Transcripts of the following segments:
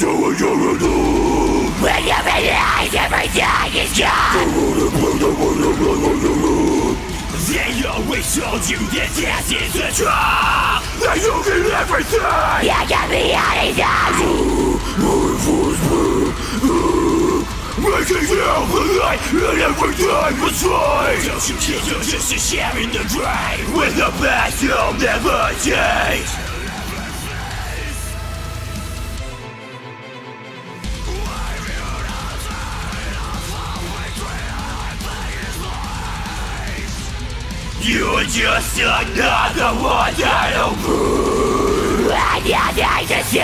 They always told you that this is the truth, that you can everything. You can be anything. Making out the light and everything was fine. Don't you kids are just a share in the grave, with the past you'll never change. You're just another one that'll move. And you need to say,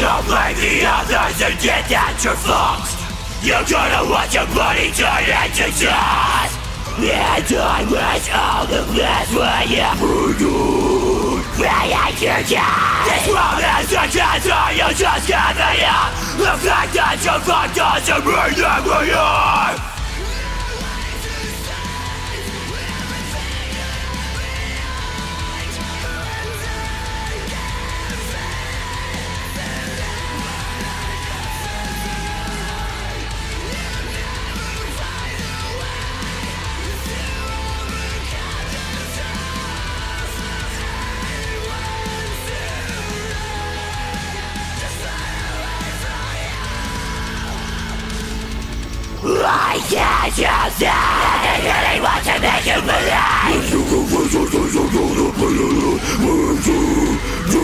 don't blame the others and get that your fucks. You're gonna watch your body turn into dust. And I was all the best when you moved. When I hear that this world is a cancer, you just can't be up. The fact that you're fucked doesn't mean that we are. Why can't you say that they really want to make you believe? You can face us as a daughter, but you don't want to do.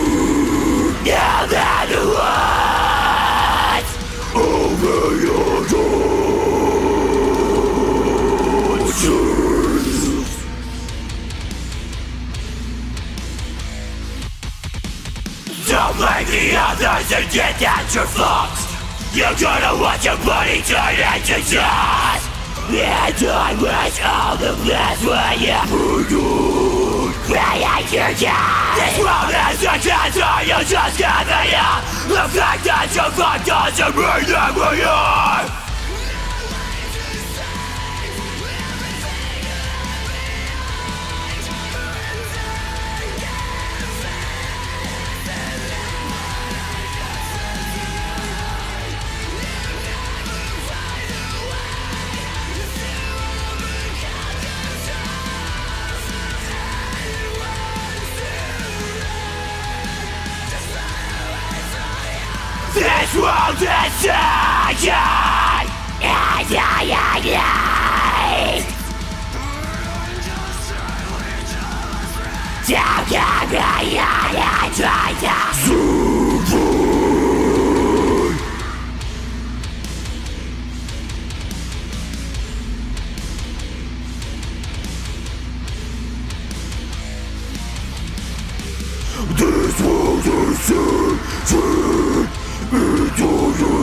No matter what, obey your conscience. Don't blame the others and get at your fucks. You're gonna watch your body turn into dust. And I was all the best when you moved. When I hear that this world is a cancer, you just can't be up. The fact that you're fucked doesn't mean that we are. This world is taken, and I agree. Don't give me an entry to survive. This world is taken. It's all you.